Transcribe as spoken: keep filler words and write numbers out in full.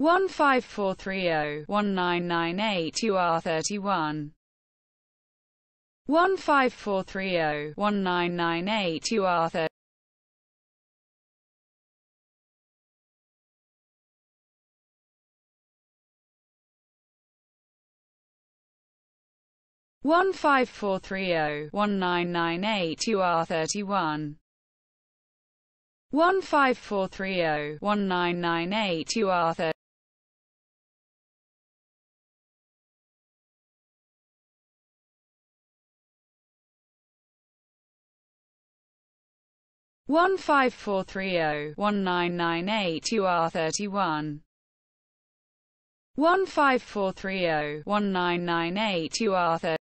one five four three zero, one nine nine eight U R thirty-one. one five four three zero, one nine nine eight U R thirty-one. one five four three zero, one nine nine eight U R thirty-one. one five four three zero, one nine nine eight U R thirty-one. one five four three zero, one nine nine eight U R thirty-one. one five four three zero, one nine nine eight U R thirty-one.